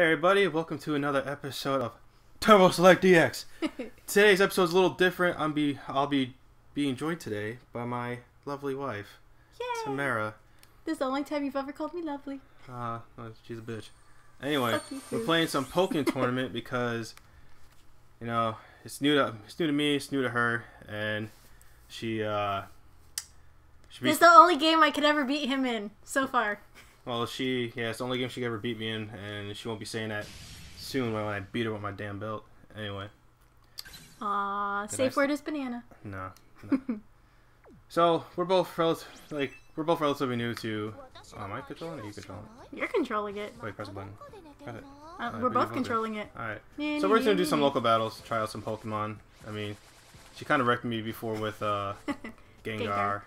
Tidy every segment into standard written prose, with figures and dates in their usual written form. Hey everybody, welcome to another episode of Turbo Select DX. Today's episode is a little different. I'll be being joined today by my lovely wife, yay, Tamara. This is the only time you've ever called me lovely. She's a bitch. Anyway, we're playing some Pokemon tournament because, you know, it's new to me, it's new to her, and she it's the only game I could ever beat him in so far. Well, yeah, it's the only game she could ever beat me in, and she won't be saying that soon when I beat her with my damn belt. Anyway. Safe word is banana. No. So, we're both relatively new to... am I controlling it or are you controlling it? You're controlling it. Wait, press a button. Press it. We're both controlling it. Alright. So we're just going to do some local battles, try out some Pokemon. I mean, she kind of wrecked me before with Gengar.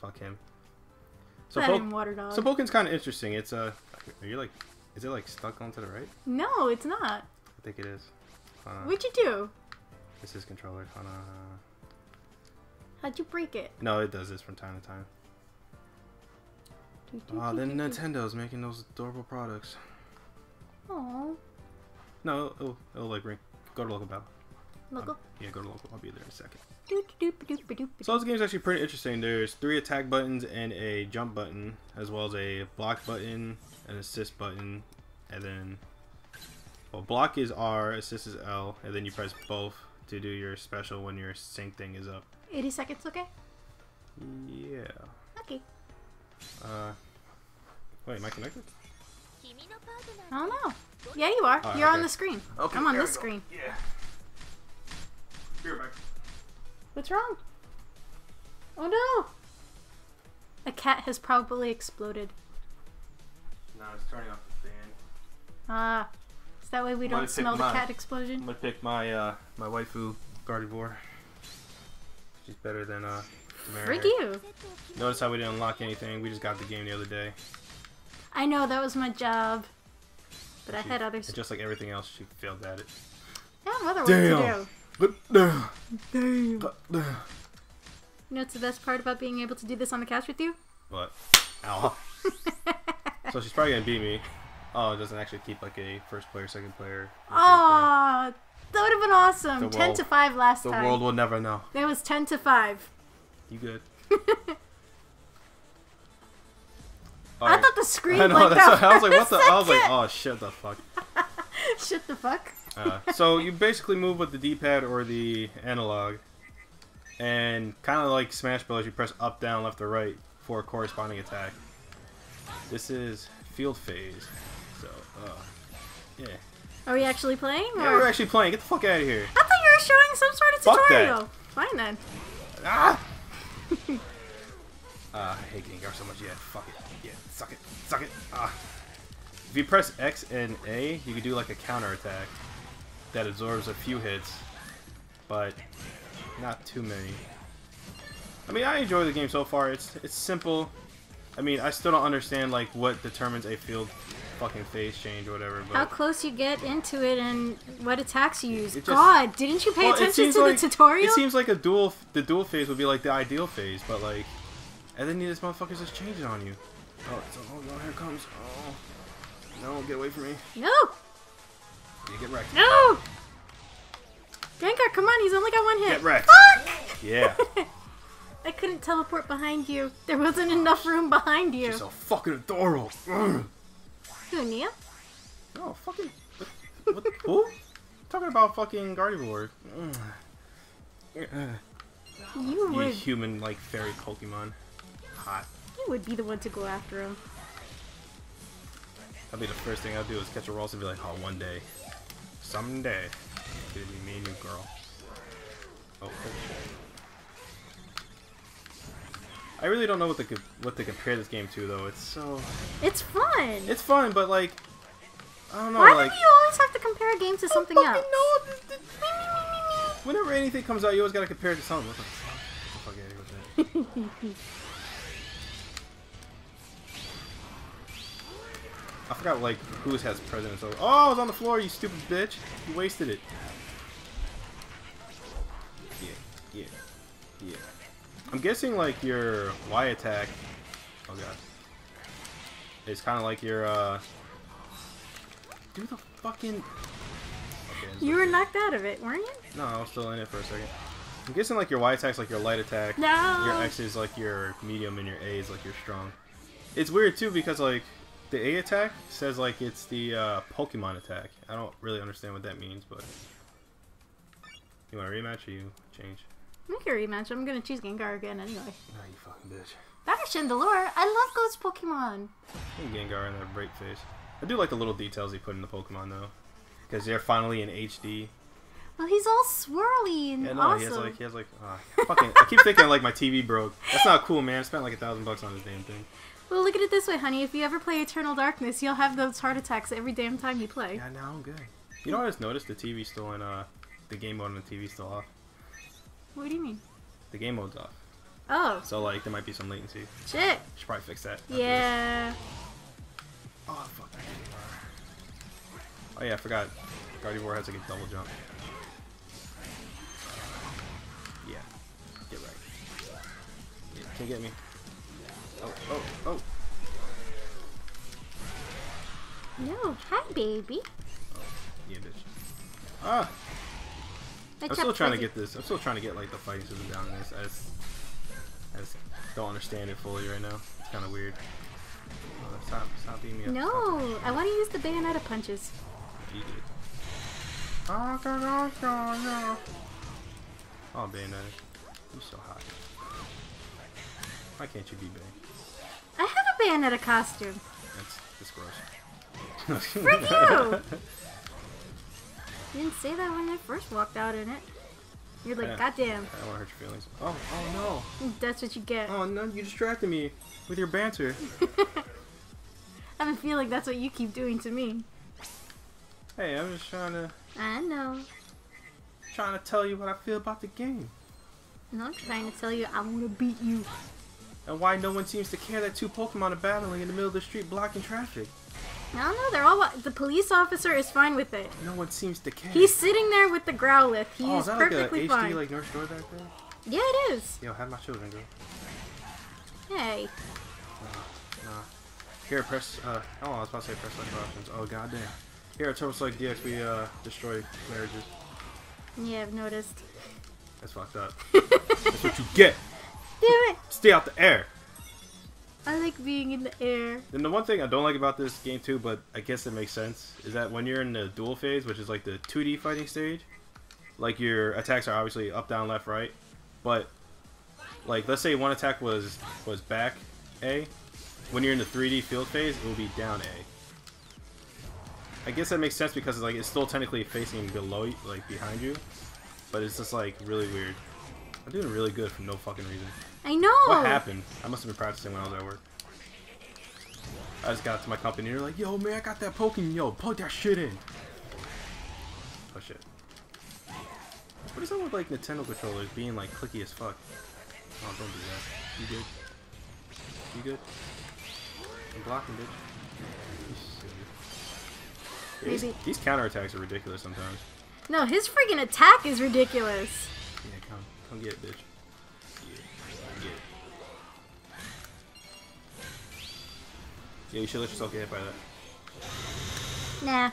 Fuck him. So Pokemon's kind of interesting. It's is it like stuck onto the right? No, it's not. I think it is. What'd you do? It's his controller. How'd you break it? No, it does this from time to time. Oh, then Nintendo's making those adorable products. Aww. No, it'll like ring. Go to local battle. Local? Yeah, go to local. I'll be there in a second. So this game is actually pretty interesting. There's 3 attack buttons and a jump button, as well as a block button, an assist button, and then... well, block is R, assist is L, and then you press both to do your special when your sync thing is up. 80 seconds, okay? Yeah. Okay. Wait, am I connected? I don't know. Yeah, you are. You're okay on the screen. Okay, I'm on this screen. Yeah. Be right back. What's wrong? Oh no! A cat has probably exploded. No, it's turning off the fan. Ah, so that way we don't smell the cat explosion. I'm gonna pick my my waifu Gardevoir. She's better than Tamara. Freak you! Notice how we didn't unlock anything. We just got the game the other day. I know, that was my job, but I had others. Just like everything else, she failed at it. Yeah, mother, what to do? Damn. You know what's the best part about being able to do this on the couch with you? What? Ow. So she's probably gonna beat me. Oh, it doesn't actually keep like a first player, second player. Oh, that would have been awesome. 10 to 5 last time. The world will never know. It was 10 to 5. You good? I thought the screen blanked out. I was like, what the? I was like, oh shit, the fuck. Shit the fuck. So you basically move with the D-pad or the analog, and kind of like Smash Bros, you press up, down, left, or right for a corresponding attack. This is field phase, so yeah. Are we actually playing? Or? Yeah, we're actually playing. Get the fuck out of here! I thought you were showing some sort of tutorial. Fuck that. Fine then. Ah! I hate Gengar so much. Yeah, fuck it. Yeah, suck it, suck it. Ah. If you press X and A, you can do like a counter attack that absorbs a few hits, but not too many. I mean, I enjoy the game so far. It's simple. I mean, I still don't understand like what determines a field fucking phase change or whatever. But how close you get into it and what attacks you use. Just, God, didn't you pay attention to like, the tutorial? It seems like the dual phase would be like the ideal phase, but like, and then this motherfucker's just changing on you. Oh, oh, here it comes. Oh. No, get away from me. No! You get wrecked. No! Gengar, come on, he's only got 1 hit. Get wrecked. Fuck! Yeah. I couldn't teleport behind you. There wasn't enough room behind you. She's so fucking adorable. Who, Nia? No, fucking... what the... who? I'm talking about fucking Gardevoir. You would... human, like, fairy Pokemon. Hot. You would be the one to go after him. That'd be the first thing I'll do is catch a Ralsei and be like, oh, one day. Someday. It's gonna be me and you, girl. Oh, I really don't know what to compare this game to, though. It's so... it's fun! It's fun, but like... I don't know, why do you always have to compare a game to something else? I don't know! Whenever anything comes out, you always gotta compare it to something. What the fuck? Get out of here with that. I forgot, like, who has presidents over. Oh, I was on the floor, you stupid bitch. You wasted it. Yeah, yeah, yeah. I'm guessing, like, your Y attack... oh, God. It's kind of like your, Do the fucking... Okay, you were knocked out of it, weren't you? No, I was still in it for a second. I'm guessing like your Y attack's like your light attack. No. Your X is like your medium and your A is like your strong. It's weird too because like the A attack says like it's the Pokemon attack. I don't really understand what that means, but... You want a rematch or you change? I think a rematch. I'm gonna choose Gengar again anyway. No, you fucking bitch. That is Chandelure. I love Ghost Pokemon. I think Gengar in that break face. I do like the little details he put in the Pokemon though, because they're finally in HD. Well, he's all swirly and awesome. He has like fucking. I keep thinking like my TV broke. That's not cool, man. I spent like $1,000 on this damn thing. Well, look at it this way, honey. If you ever play Eternal Darkness, you'll have those heart attacks every damn time you play. Yeah, no, I'm good. You know, I just noticed the TV's still in the game mode and the TV's still off. What do you mean? The game mode's off. Oh. So, like, there might be some latency. Shit. Should probably fix that. Yeah. Oh, fuck. Oh, yeah, I forgot. Gardevoir has, like, a double jump. Yeah. Get right. Yeah, can't get me. Oh, oh, oh. No. Hi, baby. Oh, yeah, bitch. Ah! I'm still trying to get this. I'm still trying to get like the fighting system down in this. I just don't understand it fully right now. It's kind of weird. Stop beating me up. No, I want to use the Bayonetta punches. You did. Oh, Bayonetta, you're so hot. Why can't you be Bay? I have a Bayonetta costume. That's gross. Frick you! You didn't say that when I first walked out in it. You're like, goddamn. I don't want to hurt your feelings. Oh, oh no. That's what you get. Oh no, you distracted me with your banter. I have a feeling that's what you keep doing to me. Hey, I'm just trying to... I know. Trying to tell you what I feel about the game. No, I'm trying to tell you I want to beat you. And why no one seems to care that two Pokemon are battling in the middle of the street blocking traffic. No, they're all... The police officer is fine with it. No one seems to care. He's sitting there with the Growlithe. He's perfectly fine. Is that like a HD, like, North Shore back there? Yeah, it is. Yo, have my children, girl. Hey. Nah. Here, press... oh, I was about to say press select options. Oh, goddamn. Here at Turbo Select DX, we, destroy marriages. Yeah, I've noticed. That's fucked up. That's what you get. Damn it. Stay out the air. I like being in the air. And the one thing I don't like about this game too, but I guess it makes sense, is that when you're in the duel phase, which is like the 2D fighting stage, like your attacks are obviously up, down, left, right, but like let's say one attack was back A, when you're in the 3D field phase, it will be down A. I guess that makes sense because like it's still technically facing below, like behind you, but it's just like really weird. I'm doing really good for no fucking reason. I know! What happened? I must have been practicing when I was at work. I just got to my company and they're like, yo man, I got that Pokemon, yo, plug that shit in! Oh shit. What is that with like Nintendo controllers being like clicky as fuck? Oh, don't do that. You good? You good? I'm blocking, bitch. These counterattacks are ridiculous sometimes. No, his freaking attack is ridiculous! Yeah, come get it, bitch. Yeah, you should let yourself get hit by that. Nah.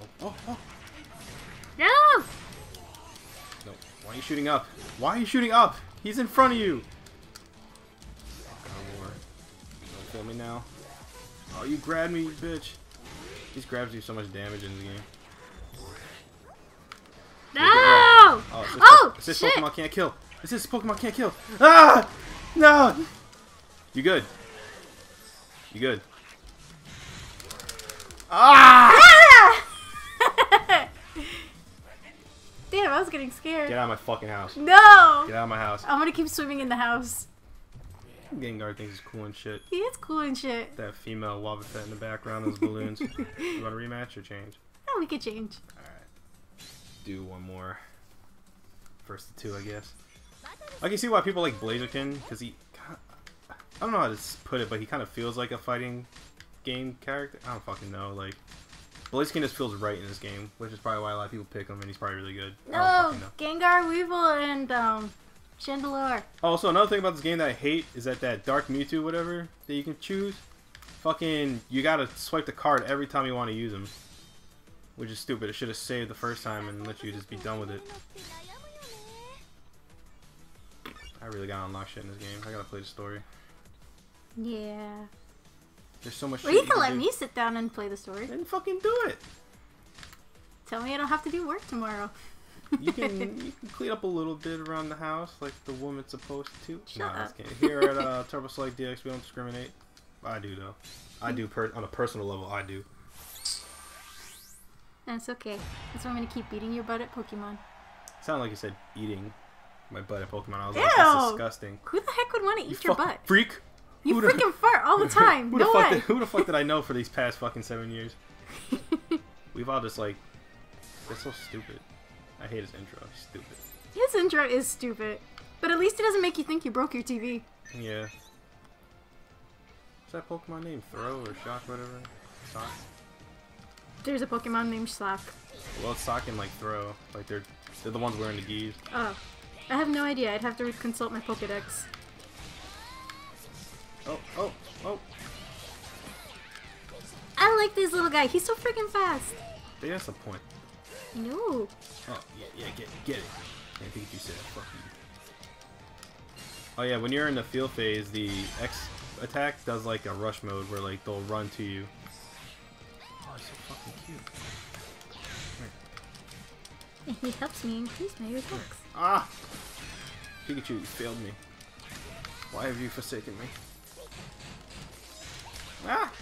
Oh, oh, oh. No! No. Why are you shooting up? Why are you shooting up? He's in front of you! Oh, God, Lord. Don't kill me now. Oh, you grabbed me, you bitch. These grabs do so much damage in the game. No! Oh, this Pokemon can't kill. This Pokemon can't kill. Ah! No! You good. You good? Ah! Damn, I was getting scared. Get out of my fucking house. No! Get out of my house. I'm gonna keep swimming in the house. Gengar thinks he's cool and shit. He is cool and shit. That female Wobbuffet in the background, those balloons. You want a rematch or change? No, we could change. Alright. Do one more. First to two, I guess. I can see why people like Blaziken, because he... I don't know how to put it, but he kind of feels like a fighting game character. I don't fucking know. Like, Blaziken just feels right in this game, which is probably why a lot of people pick him, and he's probably really good. No, I don't fucking know. Gengar, Weavile, and Chandelure. Also, another thing about this game that I hate is that Dark Mewtwo, whatever, that you can choose, Fucking, you gotta swipe the card every time you want to use them. Which is stupid. It should have saved the first time and let you just be done with it. I really gotta unlock shit in this game. I gotta play the story. Yeah. There's so much. Well, you can let me sit down and play the story. Then fucking do it. Tell me I don't have to do work tomorrow. You can clean up a little bit around the house like the woman's supposed to. Shut up. Here at Turbo Select DX, we don't discriminate. I do though. I do on a personal level. I do. That's okay. That's why I'm gonna keep beating your butt at Pokemon. Sound like you said eating my butt at Pokemon. I was like, that's disgusting. Who the heck would want to eat your butt? Freak. You freaking fart all the time. Who the fuck did I know for these past fucking 7 years? We've all just like, they're so stupid. I hate his intro. He's stupid. His intro is stupid, but at least it doesn't make you think you broke your TV. Yeah. Is that Pokemon named Throw or Shock, whatever? Sock. There's a Pokemon named Sock. Well, it's Sock and like Throw, like they're the ones wearing the geese. Oh, I have no idea. I'd have to consult my Pokedex. Oh, oh, oh! I like this little guy. He's so freaking fast. They got some point. No. Oh yeah, yeah, get it. I think you said fuck you. Oh yeah, when you're in the field phase, the X attack does like a rush mode where like they'll run to you. Oh, he's so fucking cute. He helps me increase my attacks. Ah! Pikachu, you failed me. Why have you forsaken me? Ah!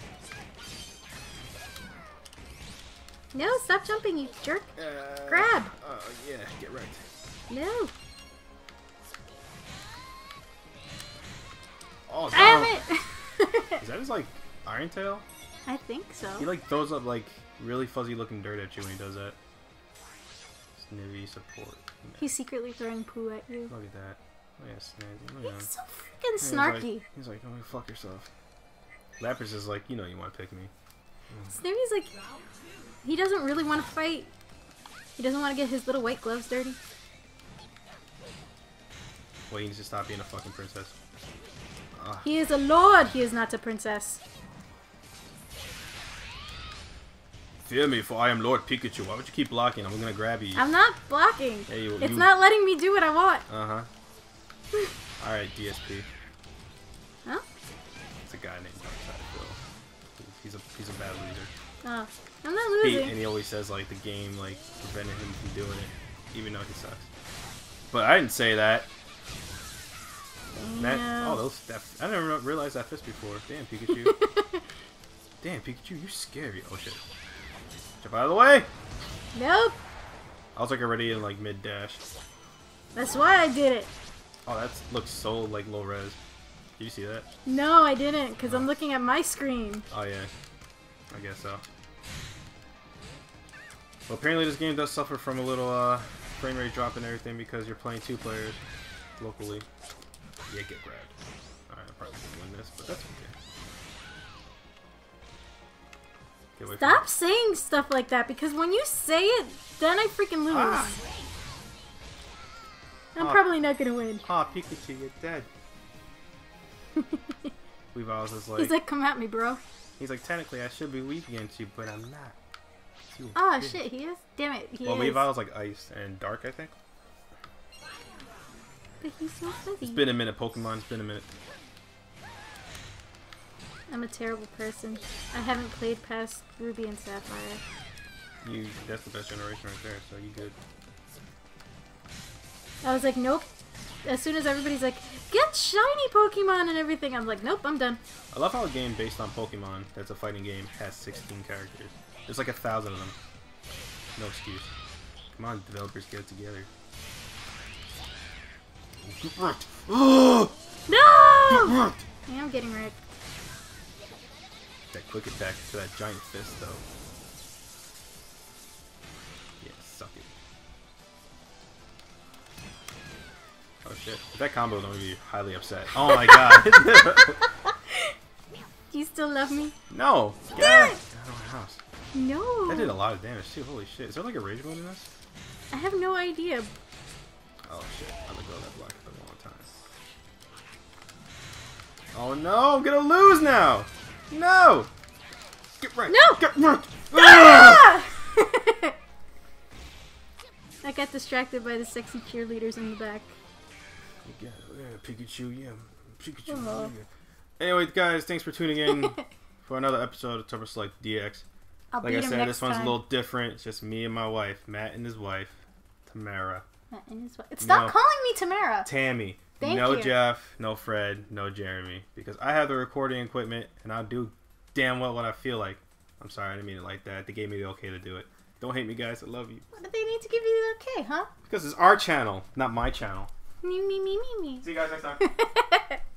No, stop jumping, you jerk! Grab! Oh, yeah, get wrecked. No! Oh, damn it! Is that his, like, Iron Tail? I think so. He, like, throws up, like, really fuzzy-looking dirt at you when he does that. Snivy support. No. He's secretly throwing poo at you. Look at that. Oh, yeah, Snivy. Look, he's so freaking snarky. He's like, oh, fuck yourself. Lapras is like, you know you want to pick me. Snivy's like, he doesn't really want to fight. He doesn't want to get his little white gloves dirty. Well, he needs to stop being a fucking princess. He is a lord. He is not a princess. Fear me, for I am Lord Pikachu. Why would you keep blocking? I'm gonna grab you. I'm not blocking. Hey, it's not letting me do what I want. Uh huh. All right, DSP. Huh? It's a guy named Bill. He's a bad loser. Oh, I'm not losing. And he always says like the game like prevented him from doing it, even though he sucks. But I didn't say that. Matt, oh, I never realized that fist before. Damn Pikachu. Damn Pikachu, you scary. Oh shit. Jump out of the way. Nope. I was like already in like mid dash. That's why I did it. Oh, that looks so like low res. Did you see that? No, I didn't, because I'm looking at my screen. Oh, yeah. I guess so. Well, apparently this game does suffer from a little frame rate drop and everything because you're playing two players locally. Yeah, get grabbed. Alright, I'm probably going to win this, but that's okay. Stop saying stuff like that, because when you say it, then I freaking lose. Ah. I'm probably not going to win. Ah, Pikachu, you're dead. Weavile is like, he's like, come at me, bro. He's like, technically I should be weak against you, but I'm not. Oh shit, he is. Damn it, he is. Well, Weavile's like ice and dark, I think. But he's so fuzzy. It's been a minute, Pokemon. It's been a minute. I'm a terrible person. I haven't played past Ruby and Sapphire. That's the best generation right there. So you good. I was like, nope. As soon as everybody's like, get shiny Pokemon and everything, I'm like, nope, I'm done. I love how a game based on Pokemon that's a fighting game has 16 characters. There's like 1,000 of them. No excuse. Come on, developers, get it together. Get wrecked. Oh! No! Get wrecked. Yeah, I'm getting wrecked. That quick attack to that giant fist, though. Yeah, suck it. Oh shit. If that combo don't be highly upset. Oh my god. Do you still love me? No. Get out of my house. No. That did a lot of damage too. Holy shit. Is there like a rage mode in this? I have no idea. Oh shit. I'm gonna go that block for a long time. Oh no. I'm gonna lose now. No! Get right! No! Get right! Ah! I got distracted by the sexy cheerleaders in the back. Yeah, Pikachu, yeah. Pikachu, oh. Yeah. Anyway, guys, thanks for tuning in for another episode of Turbo Select DX. I'll like I said, this one's a little different. It's just me and my wife, Matt and his wife, Tamara. Matt and his wife. Stop calling me Tamara. Tammy. Thank you. Jeff, no Fred, no Jeremy. Because I have the recording equipment, and I'll do damn well what I feel like. I'm sorry, I didn't mean it like that. They gave me the okay to do it. Don't hate me, guys. I love you. What do they need to give you the okay, huh? Because it's our channel, not my channel. Me, me, me, me, me. See you guys next time.